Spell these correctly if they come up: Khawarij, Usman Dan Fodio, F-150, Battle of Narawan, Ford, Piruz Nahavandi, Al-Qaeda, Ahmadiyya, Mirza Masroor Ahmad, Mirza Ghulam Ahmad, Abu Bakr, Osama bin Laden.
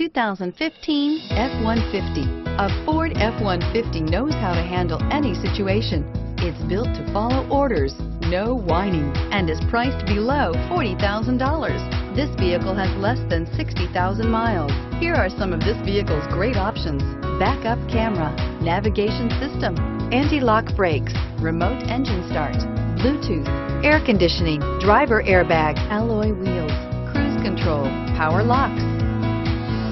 2015 F-150. A Ford F-150 knows how to handle any situation. It's built to follow orders, no whining, and is priced below $40,000. This vehicle has less than 60,000 miles. Here are some of this vehicle's great options: backup camera, navigation system, anti-lock brakes, remote engine start, Bluetooth, air conditioning, driver airbag, alloy wheels, cruise control, power locks.